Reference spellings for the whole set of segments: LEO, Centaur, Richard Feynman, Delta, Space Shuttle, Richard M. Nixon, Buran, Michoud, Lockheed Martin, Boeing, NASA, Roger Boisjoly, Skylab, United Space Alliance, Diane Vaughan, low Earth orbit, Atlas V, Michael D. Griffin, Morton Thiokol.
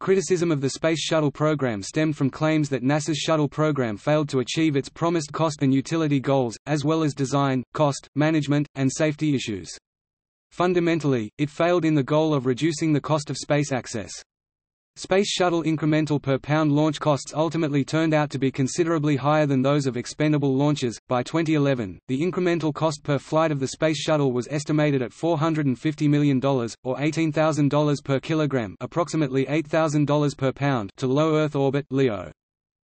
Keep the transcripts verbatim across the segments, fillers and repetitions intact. Criticism of the Space Shuttle program stemmed from claims that NASA's shuttle program failed to achieve its promised cost and utility goals, as well as design, cost, management, and safety issues. Fundamentally, it failed in the goal of reducing the cost of space access. Space Shuttle incremental per pound launch costs ultimately turned out to be considerably higher than those of expendable launches. By twenty eleven, the incremental cost per flight of the Space Shuttle was estimated at four hundred fifty million dollars, or eighteen thousand dollars per kilogram, approximately eight thousand dollars per pound, to low Earth orbit (L E O).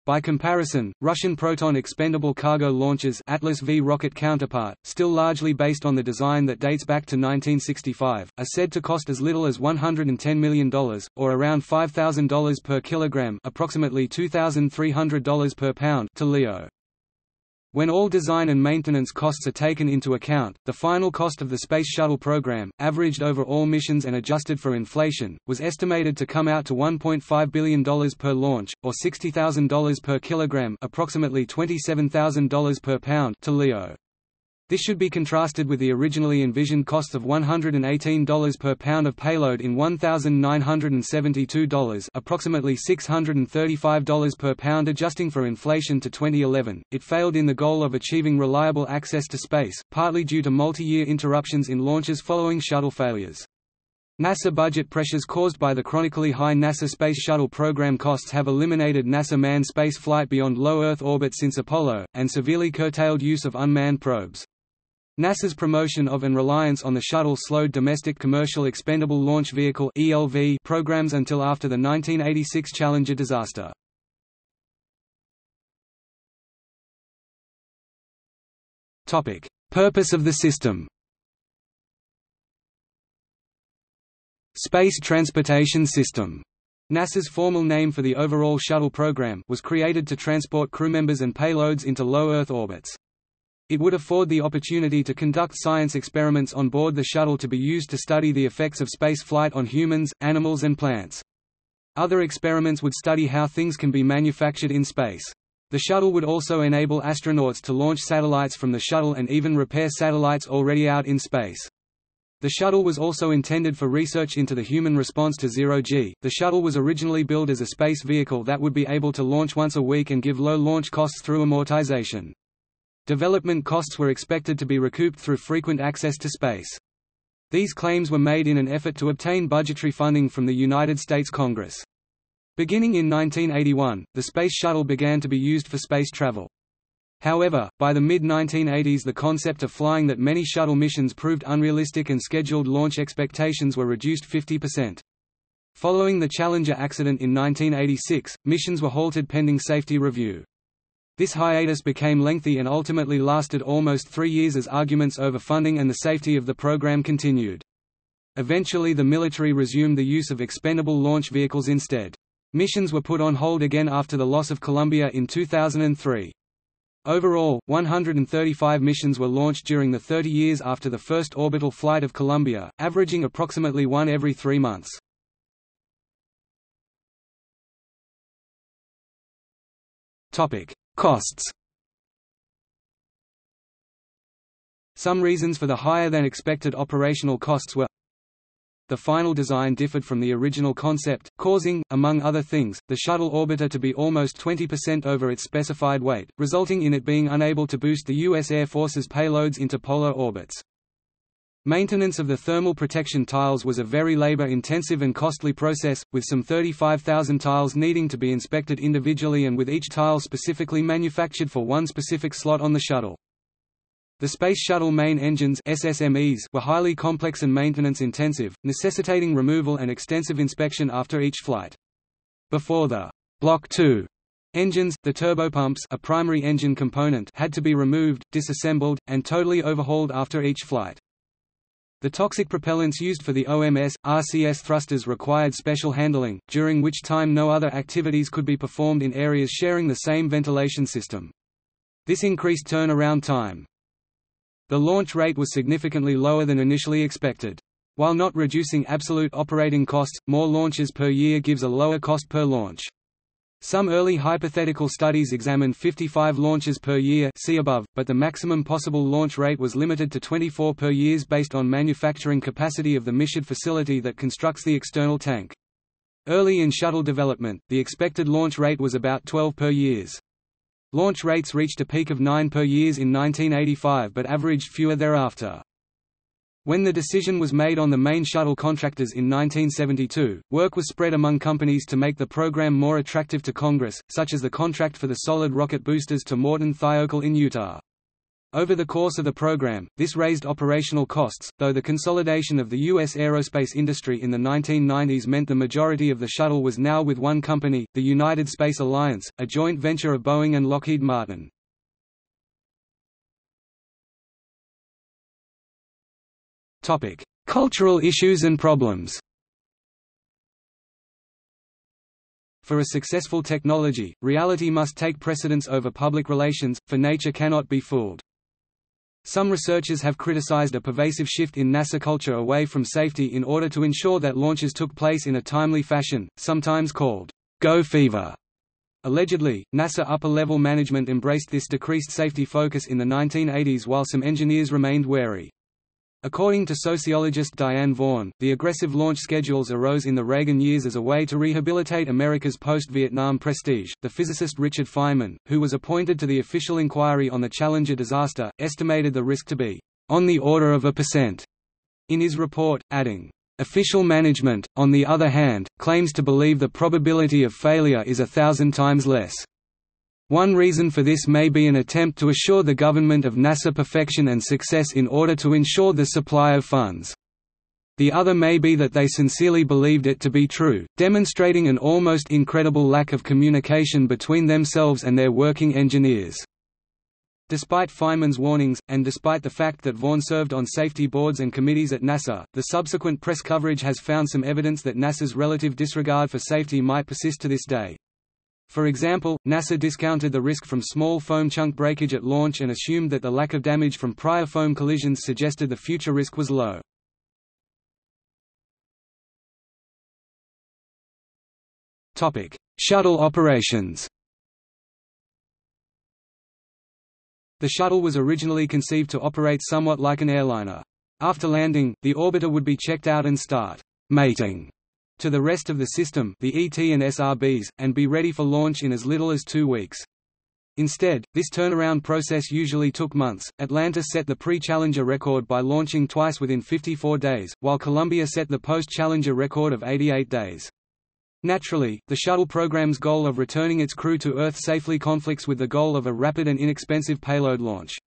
By comparison, Russian Proton expendable cargo launches Atlas V rocket counterpart, still largely based on the design that dates back to nineteen sixty-five, are said to cost as little as one hundred ten million dollars, or around five thousand dollars per kilogram, approximately two thousand three hundred dollars per pound, to L E O. When all design and maintenance costs are taken into account, the final cost of the Space Shuttle program, averaged over all missions and adjusted for inflation, was estimated to come out to one point five billion dollars per launch, or sixty thousand dollars per kilogram, approximately twenty-seven thousand dollars per pound, to L E O. This should be contrasted with the originally envisioned cost of one hundred eighteen dollars per pound of payload in one thousand nine hundred seventy-two dollars, approximately six hundred thirty-five dollars per pound adjusting for inflation to twenty eleven. It failed in the goal of achieving reliable access to space, partly due to multi-year interruptions in launches following shuttle failures. NASA budget pressures caused by the chronically high NASA Space Shuttle program costs have eliminated NASA manned space flight beyond low Earth orbit since Apollo, and severely curtailed use of unmanned probes. NASA's promotion of and reliance on the shuttle slowed domestic Commercial Expendable Launch Vehicle (E L V) programs until after the nineteen eighty-six Challenger disaster. Topic: Purpose of the system. Space Transportation System. NASA's formal name for the overall shuttle program was created to transport crewmembers and payloads into low Earth orbits. It would afford the opportunity to conduct science experiments on board the shuttle to be used to study the effects of space flight on humans, animals and plants. Other experiments would study how things can be manufactured in space. The shuttle would also enable astronauts to launch satellites from the shuttle and even repair satellites already out in space. The shuttle was also intended for research into the human response to zero G. The shuttle was originally billed as a space vehicle that would be able to launch once a week and give low launch costs through amortization. Development costs were expected to be recouped through frequent access to space. These claims were made in an effort to obtain budgetary funding from the United States Congress. Beginning in nineteen eighty-one, the Space Shuttle began to be used for space travel. However, by the mid nineteen eighties the concept of flying that many shuttle missions proved unrealistic and scheduled launch expectations were reduced fifty percent. Following the Challenger accident in nineteen eighty-six, missions were halted pending safety review. This hiatus became lengthy and ultimately lasted almost three years as arguments over funding and the safety of the program continued. Eventually the military resumed the use of expendable launch vehicles instead. Missions were put on hold again after the loss of Columbia in two thousand three. Overall, one hundred thirty-five missions were launched during the thirty years after the first orbital flight of Columbia, averaging approximately one every three months. Costs. Some reasons for the higher-than-expected operational costs were: the final design differed from the original concept, causing, among other things, the shuttle orbiter to be almost twenty percent over its specified weight, resulting in it being unable to boost the U S Air Force's payloads into polar orbits. Maintenance of the thermal protection tiles was a very labor-intensive and costly process, with some thirty-five thousand tiles needing to be inspected individually and with each tile specifically manufactured for one specific slot on the shuttle. The Space Shuttle main engines (S S M Es) were highly complex and maintenance-intensive, necessitating removal and extensive inspection after each flight. Before the Block two engines, the turbopumps, a primary engine component, had to be removed, disassembled, and totally overhauled after each flight. The toxic propellants used for the O M S, R C S thrusters required special handling, during which time no other activities could be performed in areas sharing the same ventilation system. This increased turnaround time. The launch rate was significantly lower than initially expected. While not reducing absolute operating costs, more launches per year gives a lower cost per launch. Some early hypothetical studies examined fifty-five launches per year, see above, but the maximum possible launch rate was limited to twenty-four per year based on manufacturing capacity of the Michoud facility that constructs the external tank. Early in shuttle development, the expected launch rate was about twelve per years. Launch rates reached a peak of nine per years in nineteen eighty-five but averaged fewer thereafter. When the decision was made on the main shuttle contractors in nineteen seventy-two, work was spread among companies to make the program more attractive to Congress, such as the contract for the solid rocket boosters to Morton Thiokol in Utah. Over the course of the program, this raised operational costs, though the consolidation of the U S aerospace industry in the nineteen nineties meant the majority of the shuttle was now with one company, the United Space Alliance, a joint venture of Boeing and Lockheed Martin. Cultural issues and problems. For a successful technology, reality must take precedence over public relations, for nature cannot be fooled. Some researchers have criticized a pervasive shift in NASA culture away from safety in order to ensure that launches took place in a timely fashion, sometimes called "go fever." Allegedly, NASA upper-level management embraced this decreased safety focus in the nineteen eighties while some engineers remained wary. According to sociologist Diane Vaughan, the aggressive launch schedules arose in the Reagan years as a way to rehabilitate America's post-Vietnam prestige. The physicist Richard Feynman, who was appointed to the official inquiry on the Challenger disaster, estimated the risk to be on the order of a percent in his report, adding, "Official management, on the other hand, claims to believe the probability of failure is a thousand times less. One reason for this may be an attempt to assure the government of NASA perfection and success in order to ensure the supply of funds. The other may be that they sincerely believed it to be true, demonstrating an almost incredible lack of communication between themselves and their working engineers." Despite Feynman's warnings, and despite the fact that Vaughan served on safety boards and committees at NASA, the subsequent press coverage has found some evidence that NASA's relative disregard for safety might persist to this day. For example, NASA discounted the risk from small foam chunk breakage at launch and assumed that the lack of damage from prior foam collisions suggested the future risk was low. Topic: Shuttle operations. The shuttle was originally conceived to operate somewhat like an airliner. After landing, the orbiter would be checked out and start mating to the rest of the system, the E T and S R Bs, and be ready for launch in as little as two weeks. Instead, this turnaround process usually took months. Atlanta set the pre-Challenger record by launching twice within fifty-four days, while Columbia set the post-Challenger record of eighty-eight days. Naturally, the shuttle program's goal of returning its crew to Earth safely conflicts with the goal of a rapid and inexpensive payload launch.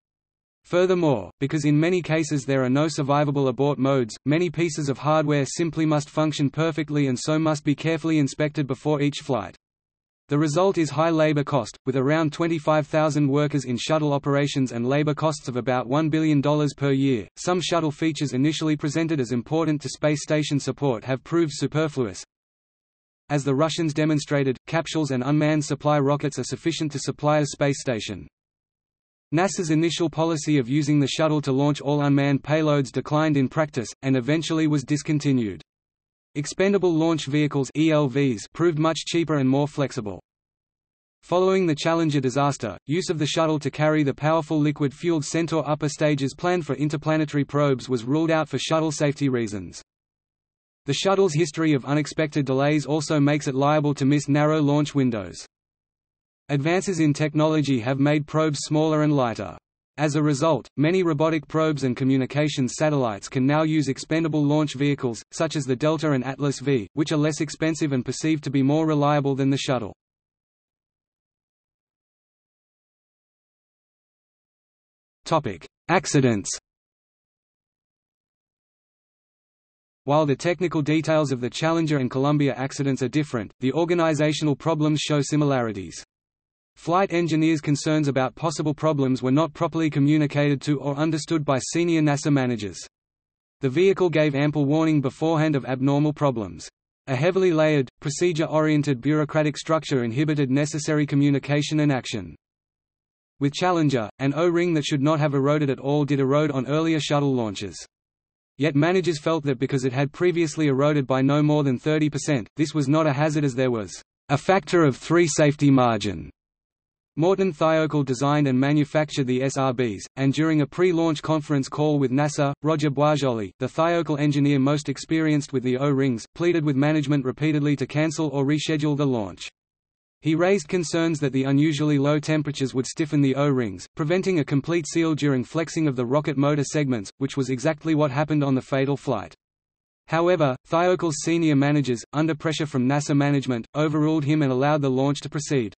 Furthermore, because in many cases there are no survivable abort modes, many pieces of hardware simply must function perfectly and so must be carefully inspected before each flight. The result is high labor cost, with around twenty-five thousand workers in shuttle operations and labor costs of about one billion dollars per year. Some shuttle features initially presented as important to space station support have proved superfluous. As the Russians demonstrated, capsules and unmanned supply rockets are sufficient to supply a space station. NASA's initial policy of using the shuttle to launch all unmanned payloads declined in practice, and eventually was discontinued. Expendable launch vehicles (E L Vs) proved much cheaper and more flexible. Following the Challenger disaster, use of the shuttle to carry the powerful liquid-fueled Centaur upper stages planned for interplanetary probes was ruled out for shuttle safety reasons. The shuttle's history of unexpected delays also makes it liable to miss narrow launch windows. Advances in technology have made probes smaller and lighter. As a result, many robotic probes and communications satellites can now use expendable launch vehicles, such as the Delta and Atlas V, which are less expensive and perceived to be more reliable than the shuttle. Accidents. While the technical details of the Challenger and Columbia accidents are different, the organizational problems show similarities. Flight engineers' concerns about possible problems were not properly communicated to or understood by senior NASA managers. The vehicle gave ample warning beforehand of abnormal problems. A heavily layered, procedure-oriented bureaucratic structure inhibited necessary communication and action. With Challenger, an O-ring that should not have eroded at all did erode on earlier shuttle launches. Yet managers felt that because it had previously eroded by no more than thirty percent, this was not a hazard as there was a factor of three safety margin. Morton Thiokol designed and manufactured the S R Bs, and during a pre-launch conference call with NASA, Roger Boisjoly, the Thiokol engineer most experienced with the O-rings, pleaded with management repeatedly to cancel or reschedule the launch. He raised concerns that the unusually low temperatures would stiffen the O-rings, preventing a complete seal during flexing of the rocket motor segments, which was exactly what happened on the fatal flight. However, Thiokol's senior managers, under pressure from NASA management, overruled him and allowed the launch to proceed.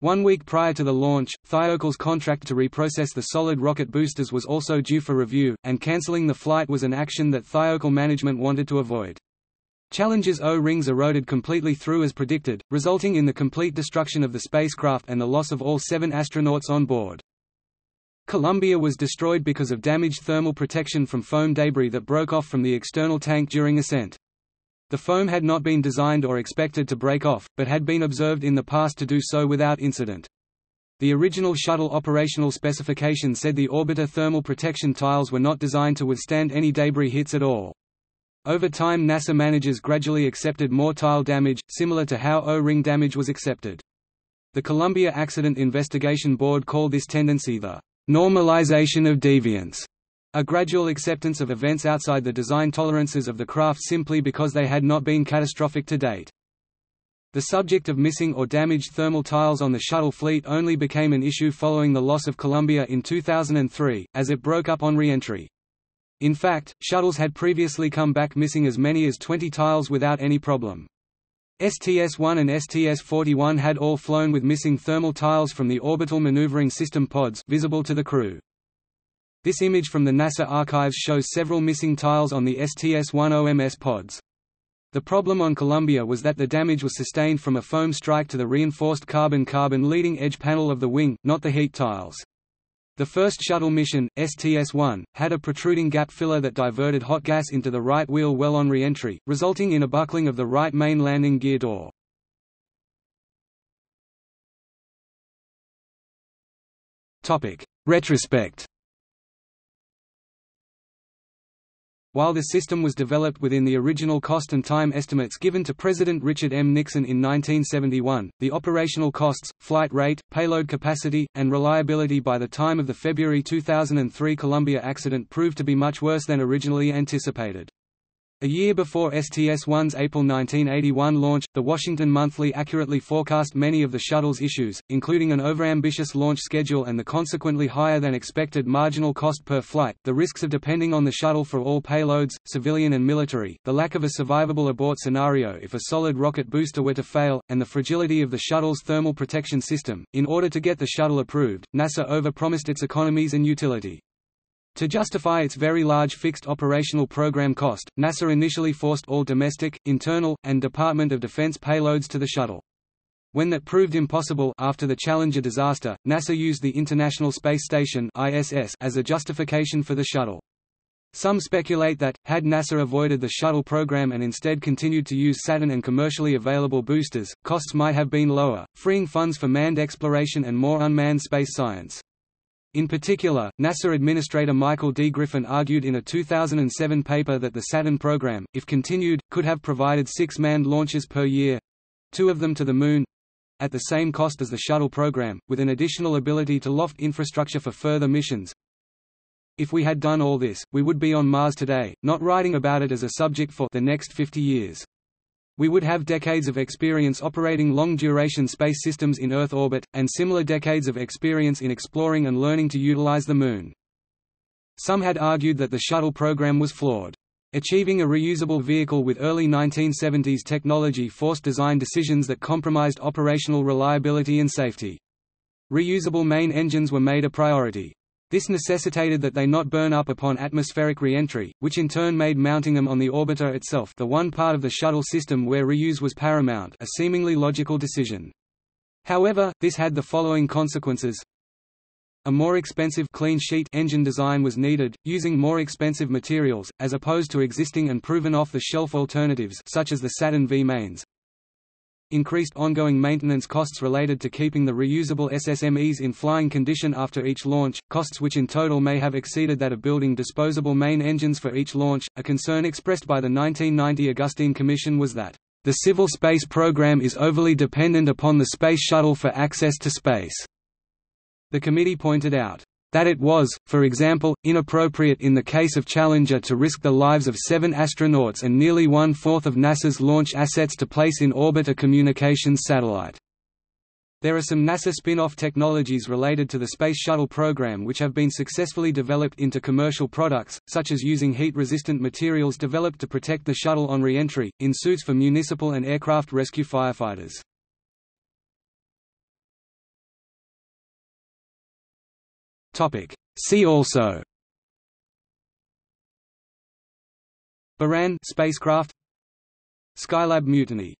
One week prior to the launch, Thiokol's contract to reprocess the solid rocket boosters was also due for review, and cancelling the flight was an action that Thiokol management wanted to avoid. Challenger's O-rings eroded completely through as predicted, resulting in the complete destruction of the spacecraft and the loss of all seven astronauts on board. Columbia was destroyed because of damaged thermal protection from foam debris that broke off from the external tank during ascent. The foam had not been designed or expected to break off, but had been observed in the past to do so without incident. The original shuttle operational specification said the orbiter thermal protection tiles were not designed to withstand any debris hits at all. Over time, NASA managers gradually accepted more tile damage, similar to how O-ring damage was accepted. The Columbia Accident Investigation Board called this tendency the normalization of deviance. A gradual acceptance of events outside the design tolerances of the craft simply because they had not been catastrophic to date. The subject of missing or damaged thermal tiles on the shuttle fleet only became an issue following the loss of Columbia in two thousand three, as it broke up on re-entry. In fact, shuttles had previously come back missing as many as twenty tiles without any problem. S T S one and S T S forty-one had all flown with missing thermal tiles from the orbital maneuvering system pods visible to the crew. This image from the NASA archives shows several missing tiles on the S T S one O M S pods. The problem on Columbia was that the damage was sustained from a foam strike to the reinforced carbon-carbon leading edge panel of the wing, not the heat tiles. The first shuttle mission, S T S one, had a protruding gap filler that diverted hot gas into the right wheel well on re-entry, resulting in a buckling of the right main landing gear door. Retrospect. While the system was developed within the original cost and time estimates given to President Richard M. Nixon in nineteen seventy-one, the operational costs, flight rate, payload capacity, and reliability by the time of the February two thousand three Columbia accident proved to be much worse than originally anticipated. A year before S T S one's April nineteen eighty-one launch, the Washington Monthly accurately forecast many of the shuttle's issues, including an overambitious launch schedule and the consequently higher than expected marginal cost per flight, the risks of depending on the shuttle for all payloads, civilian and military, the lack of a survivable abort scenario if a solid rocket booster were to fail, and the fragility of the shuttle's thermal protection system. In order to get the shuttle approved, NASA overpromised its economies and utility. To justify its very large fixed operational program cost, NASA initially forced all domestic, internal, and Department of Defense payloads to the shuttle. When that proved impossible after the Challenger disaster, NASA used the International Space Station (I S S) as a justification for the shuttle. Some speculate that, had NASA avoided the shuttle program and instead continued to use Saturn and commercially available boosters, costs might have been lower, freeing funds for manned exploration and more unmanned space science. In particular, NASA Administrator Michael D. Griffin argued in a two thousand seven paper that the Saturn program, if continued, could have provided six manned launches per year—two of them to the Moon—at the same cost as the shuttle program, with an additional ability to loft infrastructure for further missions. If we had done all this, we would be on Mars today, not writing about it as a subject for the next fifty years. We would have decades of experience operating long-duration space systems in Earth orbit, and similar decades of experience in exploring and learning to utilize the Moon. Some had argued that the shuttle program was flawed. Achieving a reusable vehicle with early nineteen seventies technology forced design decisions that compromised operational reliability and safety. Reusable main engines were made a priority. This necessitated that they not burn up upon atmospheric re-entry, which in turn made mounting them on the orbiter itself the one part of the shuttle system where reuse was paramount a seemingly logical decision. However, this had the following consequences. A more expensive clean sheet engine design was needed, using more expensive materials, as opposed to existing and proven off-the-shelf alternatives such as the Saturn V mains. Increased ongoing maintenance costs related to keeping the reusable S S M Es in flying condition after each launch, costs which in total may have exceeded that of building disposable main engines for each launch. A concern expressed by the nineteen ninety Augustine Commission was that, "...the civil space program is overly dependent upon the space shuttle for access to space." The committee pointed out that it was, for example, inappropriate in the case of Challenger to risk the lives of seven astronauts and nearly one-fourth of NASA's launch assets to place in orbit a communications satellite. There are some NASA spin-off technologies related to the Space Shuttle program which have been successfully developed into commercial products, such as using heat-resistant materials developed to protect the shuttle on re-entry, in suits for municipal and aircraft rescue firefighters. See also: Buran spacecraft, Skylab mutiny.